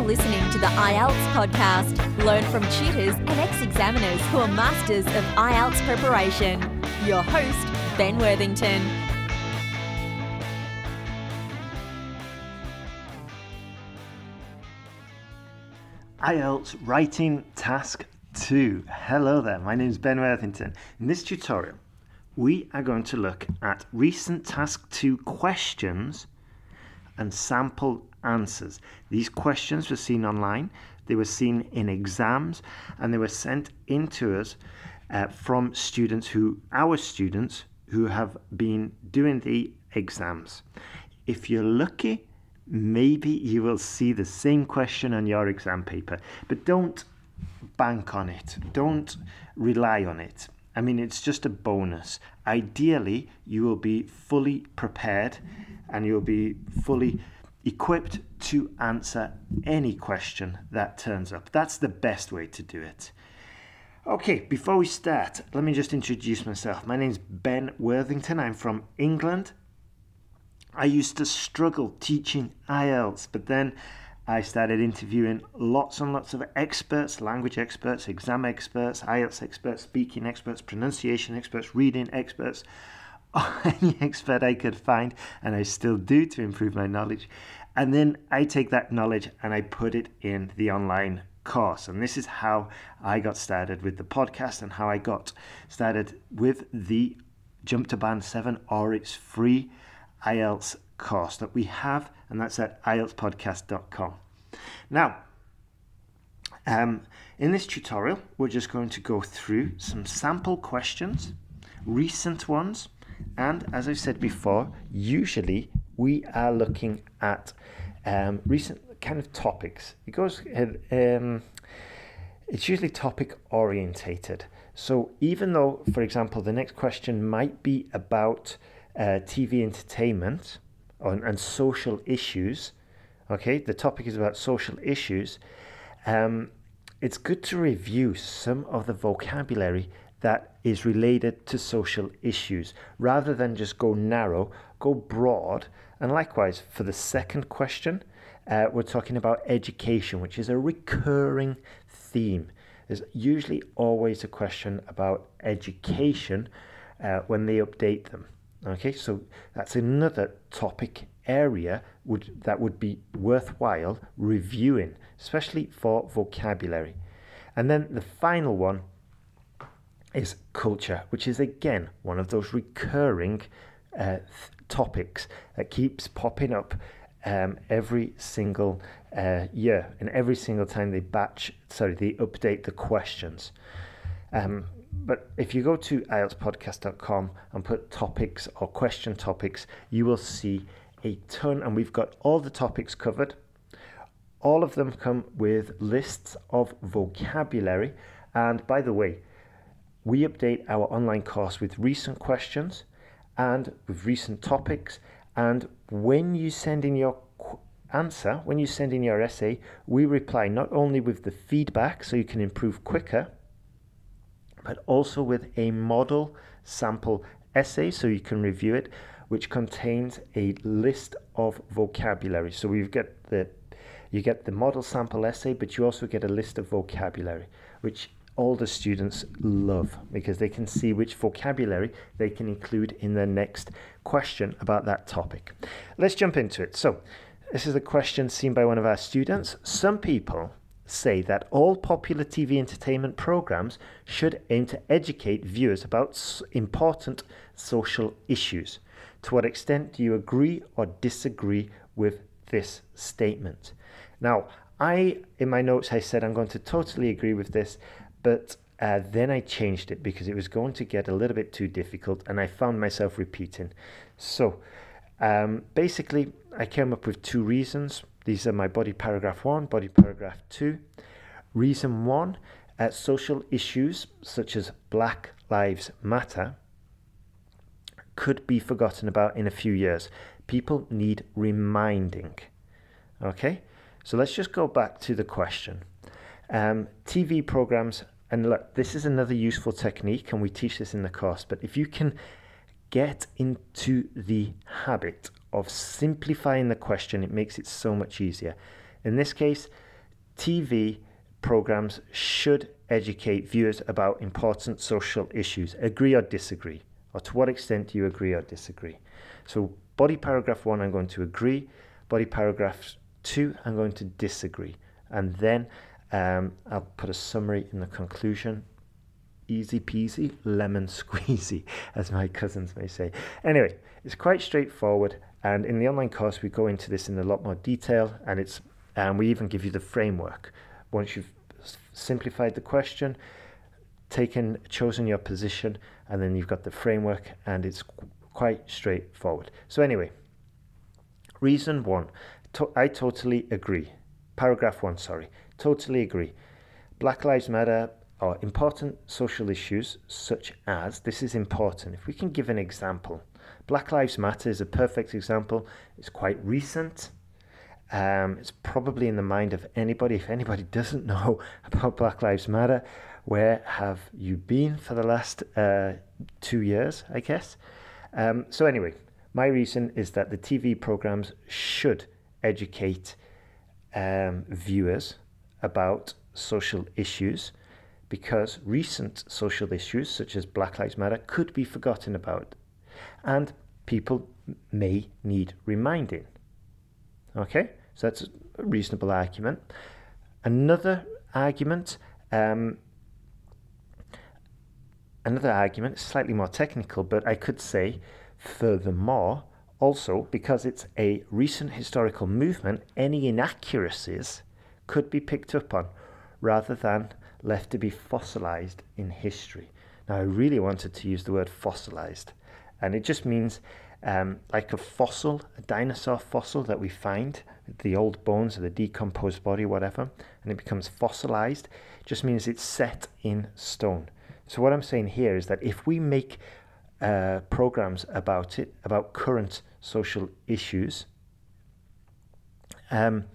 You're listening to the IELTS podcast. Learn from tutors and ex-examiners who are masters of IELTS preparation. Your host, Ben Worthington. IELTS Writing Task 2. Hello there, my name is Ben Worthington. In this tutorial, we are going to look at recent Task 2 questions and sample answers. These questions were seen online, they were seen in exams, and they were sent in to us from our students who have been doing the exams. If you're lucky, maybe you will see the same question on your exam paper, but don't bank on it. Don't rely on it. I mean, it's just a bonus. Ideally, you will be fully prepared and you'll be fully equipped to answer any question that turns up. That's the best way to do it. Okay, before we start, let me just introduce myself. My name's Ben Worthington. I'm from England. I used to struggle teaching IELTS, but then I started interviewing lots and lots of experts, language experts, exam experts, IELTS experts, speaking experts, pronunciation experts, reading experts, any expert I could find, and I still do to improve my knowledge. And then I take that knowledge and I put it in the online course. And this is how I got started with the podcast and how I got started with the Jump to Band 7 or It's Free IELTS course that we have, and that's at IELTSpodcast.com. Now, in this tutorial, we're just going to go through some sample questions, recent ones, and as I said before, usually we are looking at recent kind of topics. It goes, it's usually topic orientated. So even though, for example, the next question might be about TV entertainment and social issues, okay, the topic is about social issues, it's good to review some of the vocabulary that is related to social issues rather than just go narrow, go broad. And likewise for the second question, we're talking about education, which is a recurring theme. There's usually always a question about education when they update them. Okay, so that's another topic area that would be worthwhile reviewing, especially for vocabulary. And then the final one is culture, which is again one of those recurring topics that keeps popping up every single year and every single time they update the questions. But if you go to IELTSpodcast.com and put topics or question topics, you will see a ton, and we've got all the topics covered. All of them come with lists of vocabulary. And by the way, we update our online course with recent questions and with recent topics. And when you send in your answer, when you send in your essay, we reply not only with the feedback so you can improve quicker, but also with a model sample essay so you can review it, which contains a list of vocabulary. So you get the model sample essay, but you also get a list of vocabulary, which all the students love because they can see which vocabulary they can include in their next question about that topic. Let's jump into it. So this is a question seen by one of our students. Some people say that all popular TV entertainment programs should aim to educate viewers about important social issues. To what extent do you agree or disagree with this statement? Now, in my notes, I said I'm going to totally agree with this, but then I changed it because it was going to get a little bit too difficult and I found myself repeating. So basically, I came up with two reasons. These are my body paragraph 1, body paragraph 2. Reason 1, social issues such as Black Lives Matter could be forgotten about in a few years. People need reminding. Okay, so let's just go back to the question. TV programs, and look, this is another useful technique and we teach this in the course, but if you can get into the habit of simplifying the question, it makes it so much easier. In this case, TV programs should educate viewers about important social issues. Agree or disagree? Or to what extent do you agree or disagree? So body paragraph 1, I'm going to agree. Body paragraph 2, I'm going to disagree. And then I'll put a summary in the conclusion. Easy peasy, lemon squeezy, as my cousins may say. Anyway, it's quite straightforward. And in the online course, we go into this in a lot more detail. And we even give you the framework. Once you've simplified the question, chosen your position, and then you've got the framework, and it's quite straightforward. So anyway, reason 1, I totally agree. Paragraph 1, sorry. Totally agree. Black Lives Matter are important social issues such as, this is important. If we can give an example, Black Lives Matter is a perfect example. It's quite recent. It's probably in the mind of anybody. If anybody doesn't know about Black Lives Matter, where have you been for the last 2 years, I guess? So anyway, my reason is that the TV programs should educate viewers about social issues, because recent social issues such as Black Lives Matter could be forgotten about, and people may need reminding. Okay, so that's a reasonable argument. Another argument, is slightly more technical, but I could say, furthermore, also, because it's a recent historical movement, any inaccuracies could be picked up on rather than left to be fossilized in history. Now, I really wanted to use the word fossilized, and it just means like a fossil, a dinosaur fossil that we find, the old bones of the decomposed body, whatever, and it becomes fossilized, just means it's set in stone. So what I'm saying here is that if we make programs about it, about current social issues, then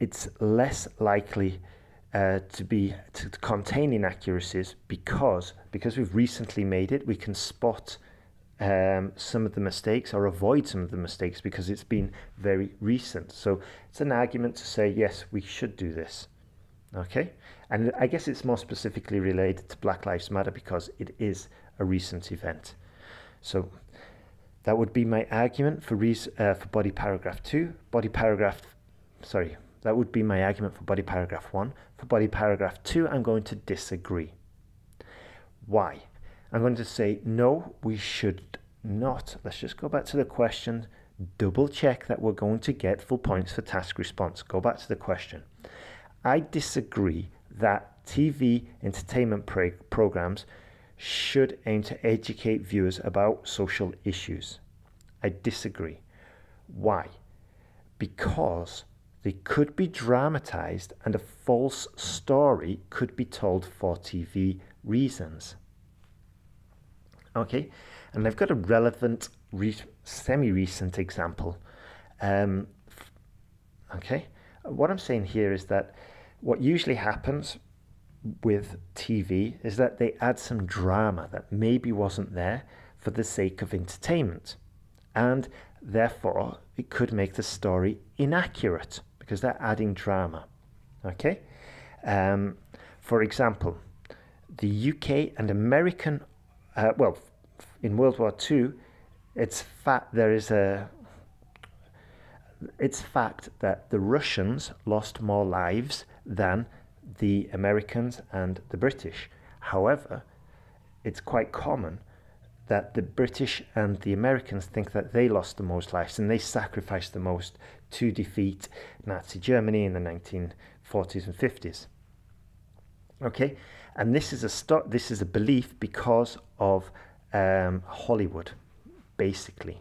it's less likely to contain inaccuracies, because we've recently made it, we can spot some of the mistakes or avoid some of the mistakes because it's been very recent. So it's an argument to say, yes, we should do this. Okay, and I guess it's more specifically related to Black Lives Matter because it is a recent event. So that would be my argument for body paragraph 2, that would be my argument for body paragraph 1. For body paragraph 2, I'm going to disagree. Why? I'm going to say, no, we should not. Let's just go back to the question, double check that we're going to get full points for task response. Go back to the question. I disagree that TV entertainment programs should aim to educate viewers about social issues. I disagree. Why? Because they could be dramatized and a false story could be told for TV reasons. Okay, and I've got a relevant, semi-recent example. Okay, what I'm saying here is that what usually happens with TV is that they add some drama that maybe wasn't there for the sake of entertainment, and therefore it could make the story inaccurate because they're adding drama. Okay, for example, the UK and American, well, in World War II, it's fact that the Russians lost more lives than the Americans and the British. However, it's quite common that the British and the Americans think that they lost the most lives and they sacrificed the most to defeat Nazi Germany in the 1940s and 50s. Okay, and this is a belief because of Hollywood, basically.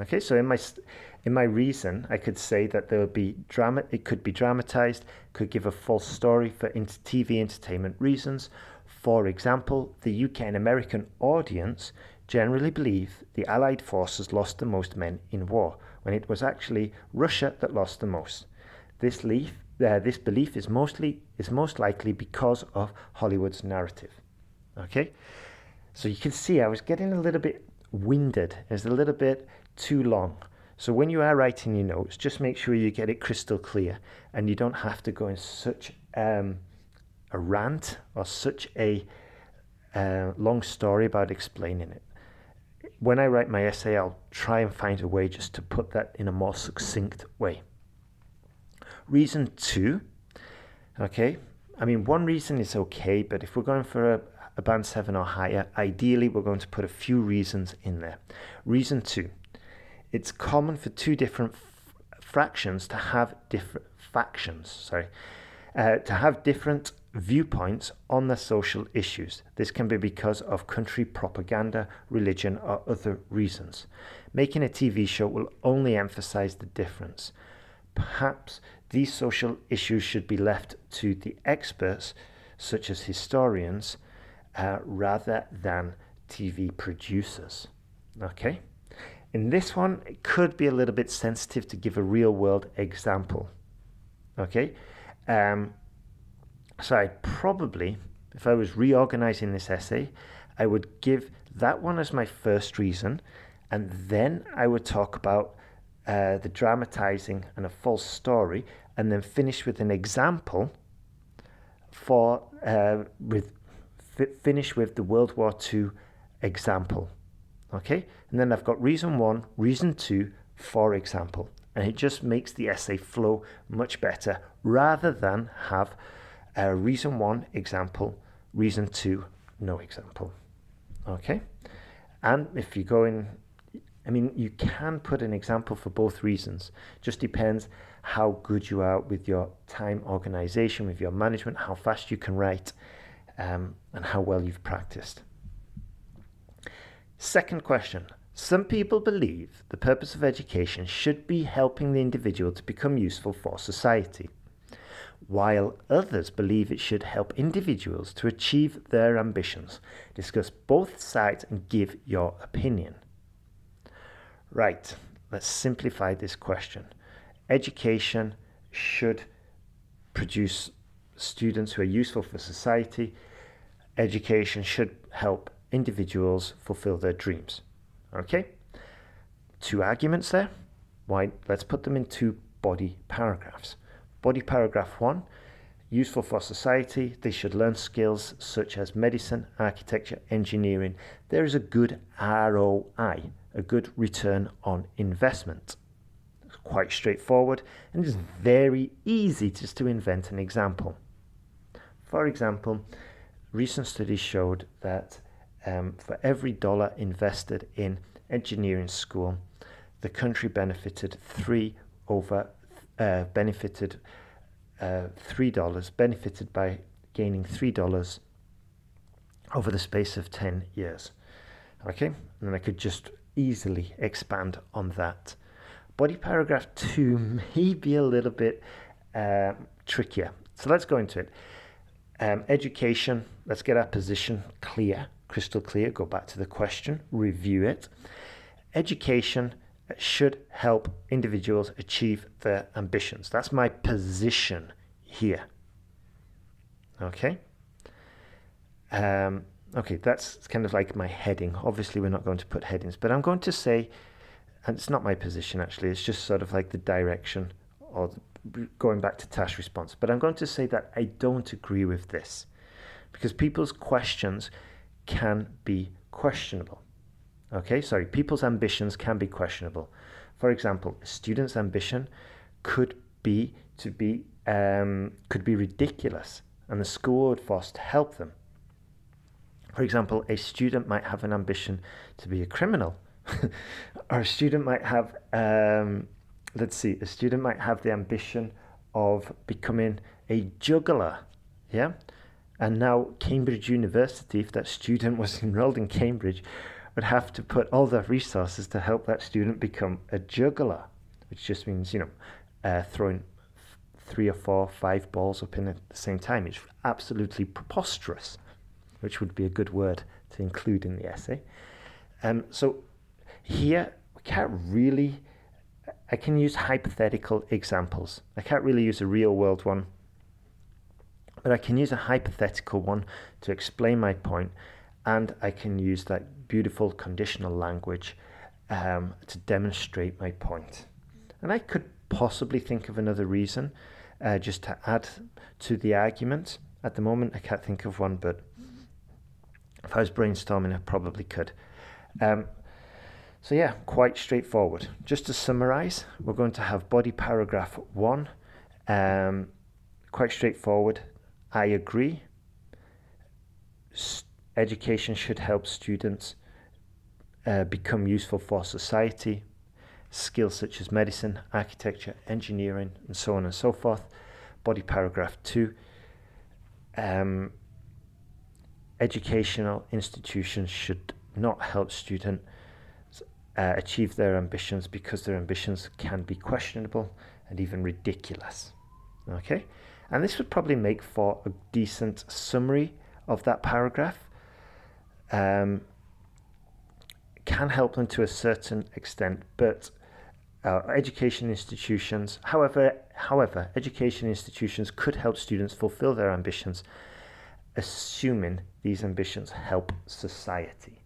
Okay, so in my reason, I could say that there would be drama. It could be dramatized, could give a false story for TV entertainment reasons. For example, the UK and American audience generally believe the Allied forces lost the most men in war, when it was actually Russia that lost the most. This belief is most likely because of Hollywood's narrative. Okay, so you can see I was getting a little bit winded. It was a little bit too long. So when you are writing your notes, just make sure you get it crystal clear and you don't have to go in such a rant or such a long story about explaining it. When I write my essay, I'll try and find a way just to put that in a more succinct way. Reason two, okay, I mean, one reason is okay, but if we're going for a band 7 or higher, ideally we're going to put a few reasons in there. Reason two, it's common for two different fractions to have different factions, to have different viewpoints on their social issues. This can be because of country propaganda, religion, or other reasons. Making a TV show will only emphasize the difference. Perhaps these social issues should be left to the experts, such as historians, rather than TV producers. Okay? In this one, it could be a little bit sensitive to give a real-world example. Okay? So I'd probably, if I was reorganizing this essay, I would give that one as my first reason, and then I would talk about the dramatizing and a false story, and then finish with an example for finish with the World War II example. Okay, and then I've got reason one, reason two, for example, and it just makes the essay flow much better rather than have reason one, example, reason two, no example. Okay, and if you go in, I mean, you can put an example for both reasons. Just depends how good you are with your time organization, with your management, how fast you can write, and how well you've practiced. Second question. Some people believe the purpose of education should be helping the individual to become useful for society, while others believe it should help individuals to achieve their ambitions. Discuss both sides and give your opinion. Right, let's simplify this question. Education should produce students who are useful for society. Education should help individuals fulfill their dreams. Okay, two arguments there. Why? Let's put them in two body paragraphs. Body paragraph one, useful for society. They should learn skills such as medicine, architecture, engineering. There is a good ROI. A good return on investment. It's quite straightforward, and it's very easy just to invent an example. For example, recent studies showed that for every dollar invested in engineering school, the country benefited benefited by gaining $3 over the space of 10 years. Okay, and then I could just easily expand on that. Body paragraph two may be a little bit trickier, so let's go into it. Education, let's get our position clear, crystal clear, go back to the question, review it. Education should help individuals achieve their ambitions. That's my position here. Okay, okay, that's kind of like my heading. Obviously, we're not going to put headings, but I'm going to say, and it's not my position actually, it's just sort of like the direction or going back to task response. But I'm going to say that I don't agree with this because people's questions can be questionable. Okay, sorry, people's ambitions can be questionable. For example, a student's ambition could be ridiculous, and the school would force to help them. For example, a student might have an ambition to be a criminal, or a student might have, a student might have the ambition of becoming a juggler, yeah? And now Cambridge University, if that student was enrolled in Cambridge, would have to put all their resources to help that student become a juggler, which just means, you know, throwing 3 or 4 or 5 balls up in at the same time. It's absolutely preposterous, which would be a good word to include in the essay. So here, I can use hypothetical examples. I can't really use a real world one, but I can use a hypothetical one to explain my point, and I can use that beautiful conditional language to demonstrate my point. And I could possibly think of another reason just to add to the argument. At the moment, I can't think of one, but if I was brainstorming, I probably could. So yeah, quite straightforward. Just to summarize, we're going to have body paragraph 1, quite straightforward. I agree. Education should help students become useful for society. Skills such as medicine, architecture, engineering, and so on and so forth. Body paragraph 2. Educational institutions should not help students achieve their ambitions because their ambitions can be questionable and even ridiculous. Okay, and this would probably make for a decent summary of that paragraph. Can help them to a certain extent, but education institutions, however, education institutions could help students fulfill their ambitions, assuming these ambitions help society.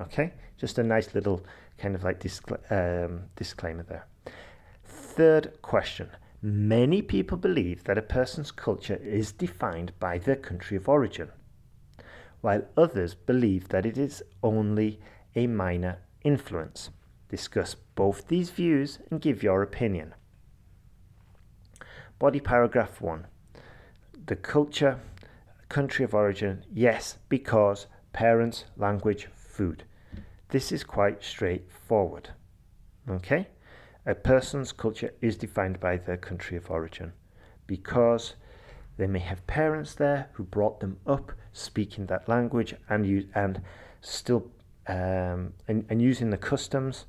Okay, just a nice little kind of like disclaimer there. Third question. Many people believe that a person's culture is defined by their country of origin, while others believe that it is only a minor influence. Discuss both these views and give your opinion. Body paragraph 1. The culture, country of origin, yes, because parents, language, food. This is quite straightforward. Okay? A person's culture is defined by their country of origin because they may have parents there who brought them up speaking that language and using the customs.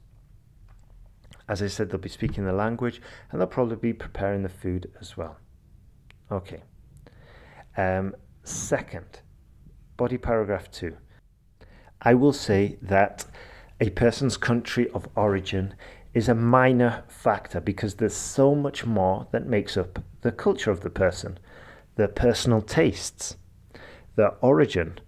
As I said, they'll be speaking the language and they'll probably be preparing the food as well. Okay. Second, body paragraph 2. I will say that a person's country of origin is a minor factor because there's so much more that makes up the culture of the person. Their personal tastes, their origin.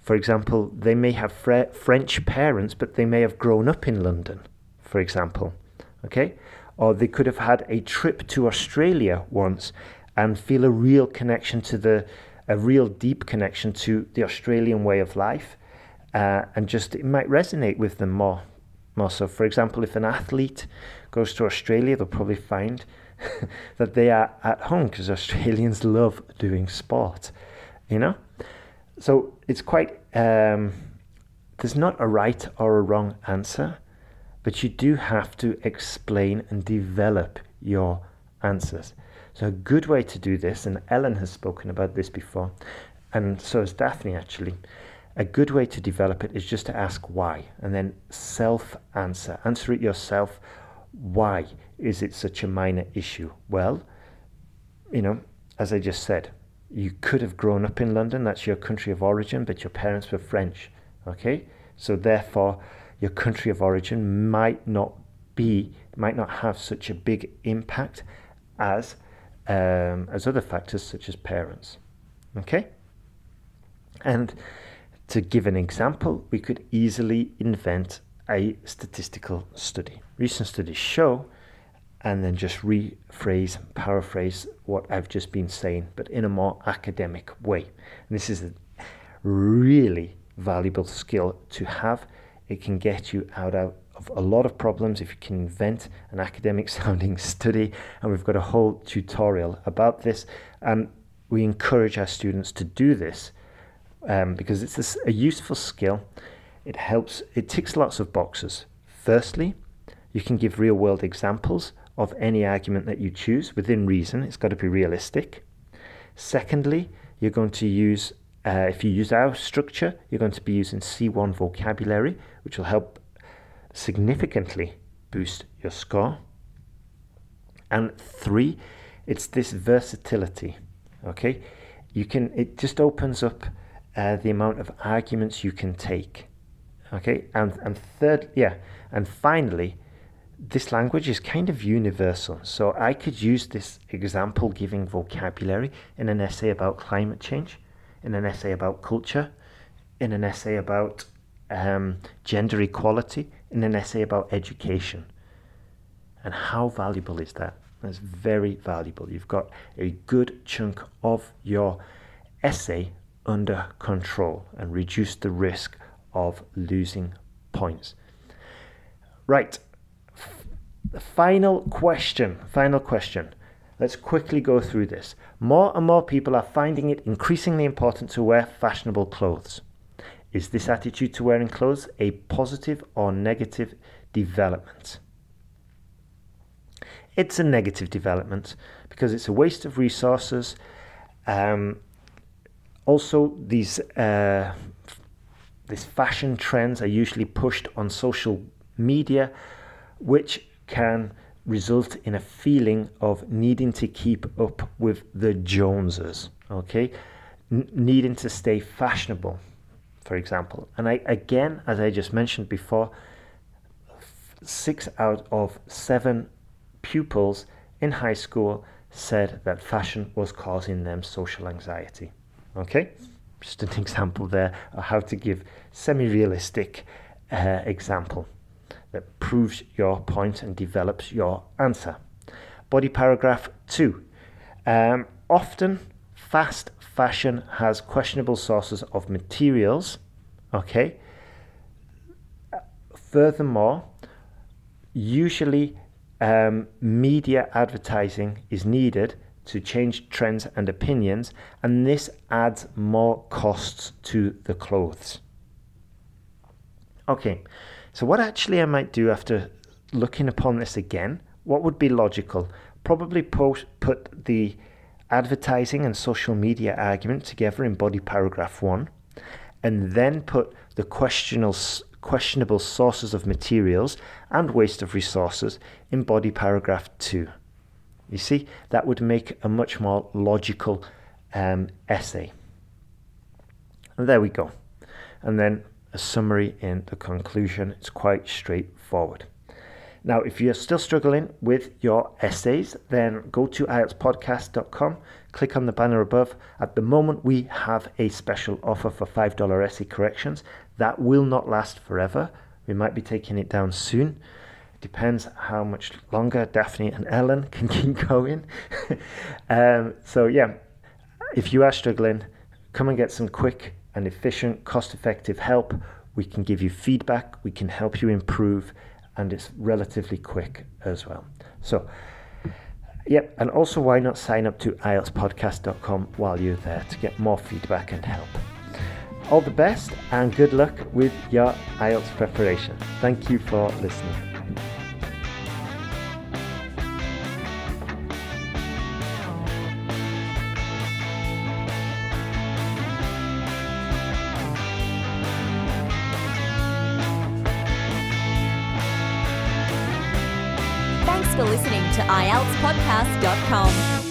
For example, they may have French parents, but they may have grown up in London, for example. Okay? Or they could have had a trip to Australia once and feel a real connection to a real deep connection to the Australian way of life. And just it might resonate with them more so. For example, if an athlete goes to Australia, they'll probably find that they are at home because Australians love doing sport, you know? So it's quite, there's not a right or a wrong answer, but you do have to explain and develop your answers. So a good way to do this, and Ellen has spoken about this before, and so has Daphne actually, a good way to develop it is just to ask why and then self-answer. Answer it yourself. Why is it such a minor issue? Well, you know, as I just said, you could have grown up in London. That's your country of origin, but your parents were French. Okay? So therefore, your country of origin might not have such a big impact as other factors such as parents. Okay? And to give an example, we could easily invent a statistical study. Recent studies show, and then just rephrase, paraphrase what I've just been saying, but in a more academic way. And this is a really valuable skill to have. It can get you out of a lot of problems if you can invent an academic sounding study. And we've got a whole tutorial about this. And we encourage our students to do this. Because it's a useful skill. It helps, it ticks lots of boxes. Firstly, you can give real world examples of any argument that you choose within reason. It's got to be realistic. Secondly, you're going to use, if you use our structure, you're going to be using C1 vocabulary, which will help significantly boost your score. And 3, it's this versatility. Okay, it just opens up the amount of arguments you can take. Okay, and finally, this language is kind of universal. So I could use this example giving vocabulary in an essay about climate change, in an essay about culture, in an essay about gender equality in an essay about education. And how valuable is that? That's very valuable. You've got a good chunk of your essay under control and reduce the risk of losing points. Right, the final question. Let's quickly go through this. More and more people are finding it increasingly important to wear fashionable clothes. Is this attitude to wearing clothes a positive or negative development? It's a negative development because it's a waste of resources. Also, these fashion trends are usually pushed on social media, which can result in a feeling of needing to keep up with the Joneses, okay? Needing to stay fashionable, for example. And again, as I just mentioned before, 6 out of 7 pupils in high school said that fashion was causing them social anxiety. Okay, just an example there of how to give semi-realistic example that proves your point and develops your answer. Body paragraph 2. Often fast fashion has questionable sources of materials. Okay. Furthermore, usually media advertising is needed to change trends and opinions, and this adds more costs to the clothes. Okay, so what actually I might do after looking upon this again, what would be logical? Probably put the advertising and social media argument together in body paragraph 1, and then put the questionable sources of materials and waste of resources in body paragraph 2. You see, that would make a much more logical essay. And there we go. And then a summary in the conclusion. It's quite straightforward. Now, if you're still struggling with your essays, then go to IELTSpodcast.com, click on the banner above. At the moment, we have a special offer for $5 essay corrections. That will not last forever. We might be taking it down soon. Depends how much longer Daphne and Ellen can keep going. So yeah, if you are struggling, come and get some quick and efficient, cost-effective help. We can give you feedback, we can help you improve, and it's relatively quick as well. So yeah, and also why not sign up to IELTSpodcast.com while you're there to get more feedback and help. All the best and good luck with your IELTS preparation. Thank you for listening. Thanks for listening to IELTSPodcast.com.